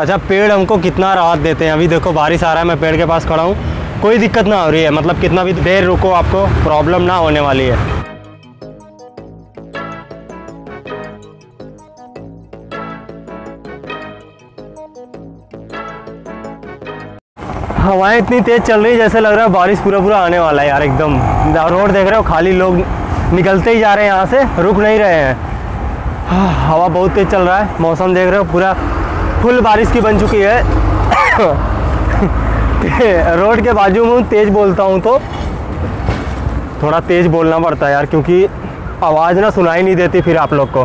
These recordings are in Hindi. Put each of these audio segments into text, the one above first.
अच्छा पेड़ हमको कितना राहत देते हैं। अभी देखो बारिश आ रहा है, मैं पेड़ के पास खड़ा हूँ, कोई दिक्कत ना हो रही है, मतलब कितना भी देर रुको आपको प्रॉब्लम ना होने वाली है। हवाएं इतनी तेज़ चल रही है जैसे लग रहा है बारिश पूरा पूरा आने वाला है यार। एकदम रोड देख रहे हो, खाली लोग निकलते ही जा रहे हैं, यहाँ से रुक नहीं रहे हैं। हवा बहुत तेज़ चल रहा है, मौसम देख रहे हो पूरा फुल बारिश की बन चुकी है। रोड के बाजू में तेज़ बोलता हूँ तो थोड़ा तेज़ बोलना पड़ता है यार, क्योंकि आवाज़ ना सुनाई नहीं देती, फिर आप लोग को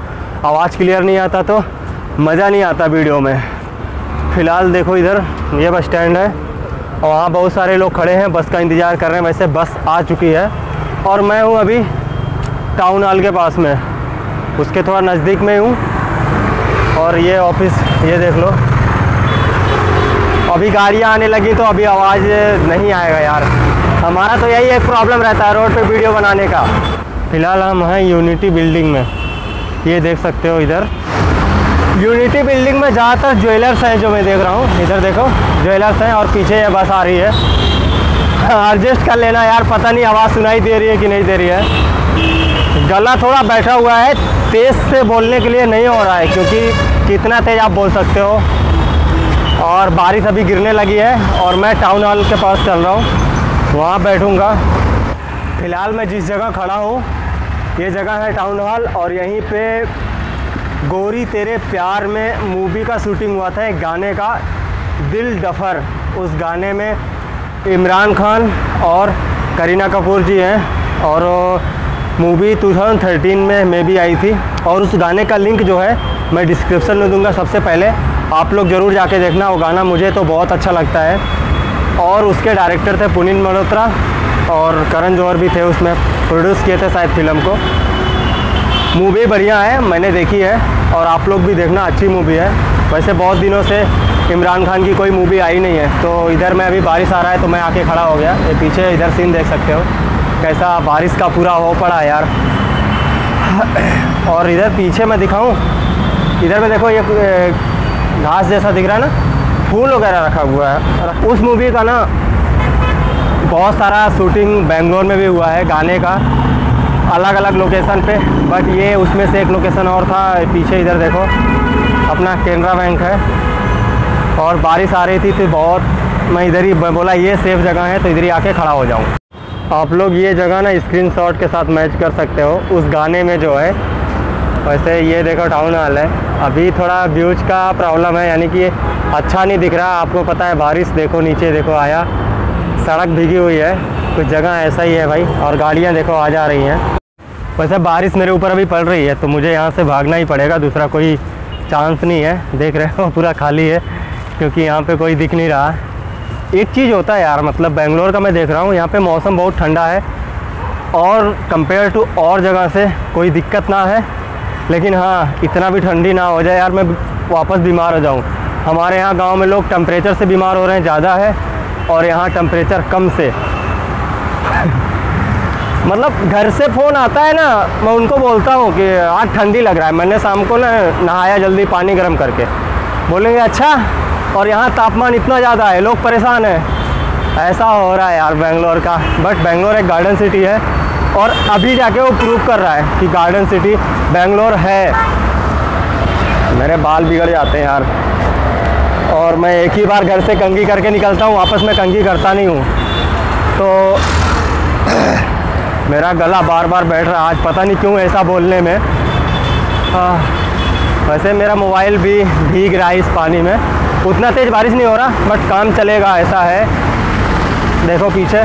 आवाज़ क्लियर नहीं आता तो मज़ा नहीं आता वीडियो में। फ़िलहाल देखो इधर ये बस स्टैंड है, वहाँ बहुत सारे लोग खड़े हैं, बस का इंतज़ार कर रहे हैं। वैसे बस आ चुकी है और मैं हूँ अभी टाउन हॉल के पास में, उसके थोड़ा नज़दीक में हूँ। और ये ऑफिस ये देख लो, अभी गाड़ियाँ आने लगी तो अभी आवाज़ नहीं आएगा यार। हमारा तो यही एक प्रॉब्लम रहता है रोड पे वीडियो बनाने का। फ़िलहाल हम हैं यूनिटी बिल्डिंग में, ये देख सकते हो इधर यूनिटी बिल्डिंग में ज़्यादातर ज्वेलर्स हैं जो मैं देख रहा हूँ। इधर देखो ज्वेलर्स हैं और पीछे ये बस आ रही है। एडजस्ट कर लेना यार, पता नहीं आवाज़ सुनाई दे रही है कि नहीं दे रही है। गला थोड़ा बैठा हुआ है, तेज़ से बोलने के लिए नहीं हो रहा है, क्योंकि कितना तेज़ आप बोल सकते हो। और बारिश अभी गिरने लगी है और मैं टाउन हॉल के पास चल रहा हूँ, वहाँ बैठूँगा। फ़िलहाल मैं जिस जगह खड़ा हूँ ये जगह है टाउन हॉल, और यहीं पर गोरी तेरे प्यार में मूवी का शूटिंग हुआ था, एक गाने का, दिल डफर। उस गाने में इमरान खान और करीना कपूर जी हैं, और मूवी 2013 में भी आई थी। और उस गाने का लिंक जो है मैं डिस्क्रिप्शन में दूंगा, सबसे पहले आप लोग ज़रूर जाके देखना। वो गाना मुझे तो बहुत अच्छा लगता है, और उसके डायरेक्टर थे पुनीत मल्होत्रा और करण जौहर भी थे, उसमें प्रोड्यूस किए थे शायद फिल्म को। मूवी बढ़िया है, मैंने देखी है और आप लोग भी देखना, अच्छी मूवी है। वैसे बहुत दिनों से इमरान खान की कोई मूवी आई नहीं है। तो इधर मैं अभी बारिश आ रहा है तो मैं आके खड़ा हो गया। ये पीछे इधर सीन देख सकते हो कैसा बारिश का पूरा हो पड़ा है यार। और इधर पीछे मैं दिखाऊं, इधर में देखो ये घास जैसा दिख रहा है ना, फूल वगैरह रखा हुआ है। उस मूवी का ना बहुत सारा शूटिंग बेंगलोर में भी हुआ है गाने का, अलग अलग लोकेशन पे। बट ये उसमें से एक लोकेशन और था। पीछे इधर देखो अपना कैनरा बैंक है, और बारिश आ रही थी तो बहुत मैं इधर ही बोला ये सेफ़ जगह है तो इधर ही आके खड़ा हो जाऊँ। आप लोग ये जगह ना स्क्रीनशॉट के साथ मैच कर सकते हो उस गाने में जो है। वैसे ये देखो टाउन हॉल है, अभी थोड़ा व्यूज का प्रॉब्लम है, यानी कि अच्छा नहीं दिख रहा। आपको पता है बारिश देखो नीचे देखो आया, सड़क भीगी हुई है, कुछ जगह ऐसा ही है भाई। और गाड़ियाँ देखो आ जा रही हैं। वैसे बारिश मेरे ऊपर अभी पड़ रही है तो मुझे यहाँ से भागना ही पड़ेगा, दूसरा कोई चांस नहीं है। देख रहे हो पूरा खाली है क्योंकि यहाँ पे कोई दिख नहीं रहा। एक चीज़ होता है यार, मतलब बेंगलोर का मैं देख रहा हूँ यहाँ पे मौसम बहुत ठंडा है, और कंपेयर टू और जगह से कोई दिक्कत ना है। लेकिन हाँ इतना भी ठंडी ना हो जाए यार, मैं वापस बीमार हो जाऊँ। हमारे यहाँ गाँव में लोग टेम्परेचर से बीमार हो रहे हैं ज़्यादा है, और यहाँ टेम्परेचर कम से। मतलब घर से फ़ोन आता है ना, मैं उनको बोलता हूँ कि आज ठंडी लग रहा है, मैंने शाम को ना नहाया जल्दी पानी गर्म करके, बोलेंगे अच्छा और यहाँ तापमान इतना ज़्यादा है, लोग परेशान हैं। ऐसा हो रहा है यार बेंगलोर का। बट बेंगलोर एक गार्डन सिटी है, और अभी जाके वो प्रूव कर रहा है कि गार्डन सिटी बेंगलोर है। मेरे बाल बिगड़ जाते हैं यार, और मैं एक ही बार घर से कंघी करके निकलता हूँ, वापस मैं कंघी करता नहीं हूँ। तो मेरा गला बार बार बैठ रहा आज, पता नहीं क्यों ऐसा बोलने में। वैसे मेरा मोबाइल भी भीग रहा है इस पानी में, उतना तेज़ बारिश नहीं हो रहा बट काम चलेगा ऐसा है। देखो पीछे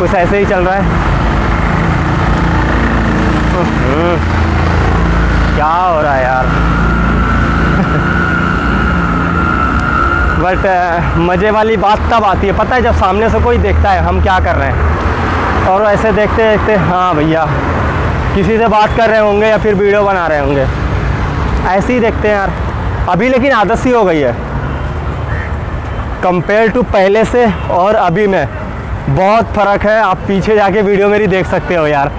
कुछ ऐसे ही चल रहा है, क्या हो रहा है यार। बट मज़े वाली बात तब आती है पता है, जब सामने से कोई देखता है हम क्या कर रहे हैं, और ऐसे देखते देखते हाँ भैया किसी से बात कर रहे होंगे या फिर वीडियो बना रहे होंगे, ऐसे ही देखते हैं यार अभी। लेकिन आदत सी हो गई है कंपेयर टू पहले से और अभी में, बहुत फ़र्क है। आप पीछे जाके वीडियो मेरी देख सकते हो यार,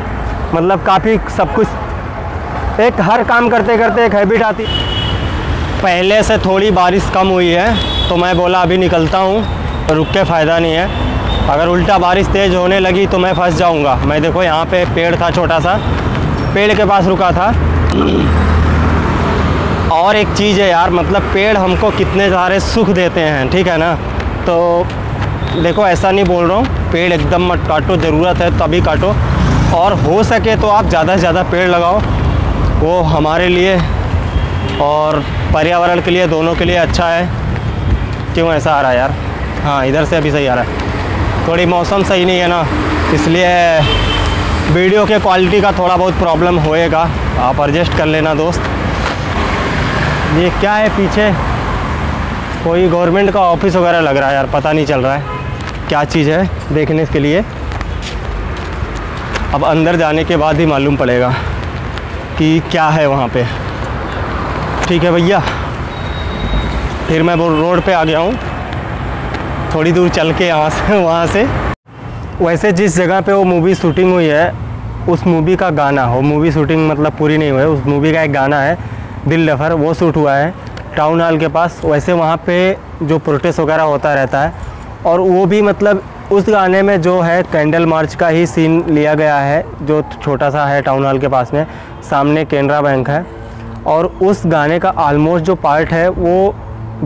मतलब काफ़ी सब कुछ एक हर काम करते करते एक हैबिट आती। पहले से थोड़ी बारिश कम हुई है तो मैं बोला अभी निकलता हूँ, रुक के फ़ायदा नहीं है। अगर उल्टा बारिश तेज़ होने लगी तो मैं फंस जाऊँगा। मैं देखो यहाँ पे पेड़ था, छोटा सा पेड़ के पास रुका था। और एक चीज़ है यार, मतलब पेड़ हमको कितने सारे सुख देते हैं, ठीक है ना। तो देखो ऐसा नहीं बोल रहा हूँ, पेड़ एकदम मत काटो, ज़रूरत है तभी काटो, और हो सके तो आप ज़्यादा से ज़्यादा पेड़ लगाओ। वो हमारे लिए और पर्यावरण के लिए, दोनों के लिए अच्छा है। क्यों ऐसा आ रहा है यार? हाँ, इधर से अभी सही आ रहा है। थोड़ी मौसम सही नहीं है ना, इसलिए वीडियो के क्वालिटी का थोड़ा बहुत प्रॉब्लम होएगा, आप एडजस्ट कर लेना दोस्त। ये क्या है पीछे? कोई गवर्नमेंट का ऑफिस वगैरह लग रहा है यार, पता नहीं चल रहा है क्या चीज़ है, देखने के लिए अब अंदर जाने के बाद ही मालूम पड़ेगा कि क्या है वहाँ पे। ठीक है भैया, फिर मैं वो रोड पे आ गया हूँ, थोड़ी दूर चल के यहाँ से वहाँ से। वैसे जिस जगह पे वो मूवी शूटिंग हुई है, उस मूवी का गाना, वो मूवी शूटिंग मतलब पूरी नहीं हुई है, उस मूवी का एक गाना है दिल दफर, वो शूट हुआ है टाउन हॉल के पास। वैसे वहाँ पे जो प्रोटेस्ट वगैरह होता रहता है, और वो भी मतलब उस गाने में जो है कैंडल मार्च का ही सीन लिया गया है, जो छोटा सा है टाउन हॉल के पास में, सामने केनरा बैंक है। और उस गाने का आलमोस्ट जो पार्ट है वो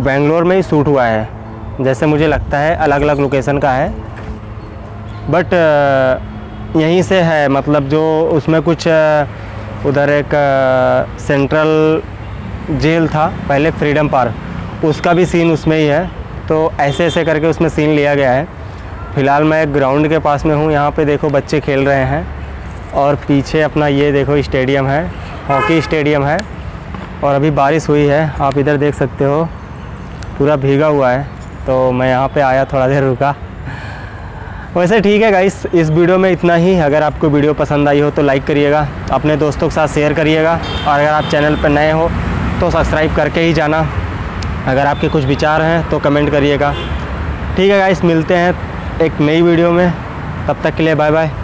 बेंगलोर में ही शूट हुआ है, जैसे मुझे लगता है अलग अलग लोकेशन का है, बट यहीं से है। मतलब जो उसमें कुछ उधर एक सेंट्रल जेल था पहले, फ्रीडम पार्क, उसका भी सीन उसमें ही है। तो ऐसे ऐसे करके उसमें सीन लिया गया है। फ़िलहाल मैं ग्राउंड के पास में हूँ, यहाँ पे देखो बच्चे खेल रहे हैं, और पीछे अपना ये देखो स्टेडियम है, हॉकी स्टेडियम है। और अभी बारिश हुई है, आप इधर देख सकते हो पूरा भीगा हुआ है, तो मैं यहाँ पे आया, थोड़ा देर रुका। वैसे ठीक है गाइस, इस वीडियो में इतना ही। अगर आपको वीडियो पसंद आई हो तो लाइक करिएगा, अपने दोस्तों के साथ शेयर करिएगा, और अगर आप चैनल पर नए हो तो सब्सक्राइब करके ही जाना। अगर आपके कुछ विचार हैं तो कमेंट करिएगा। ठीक है गाइस, मिलते हैं एक नई वीडियो में, तब तक के लिए बाय बाय।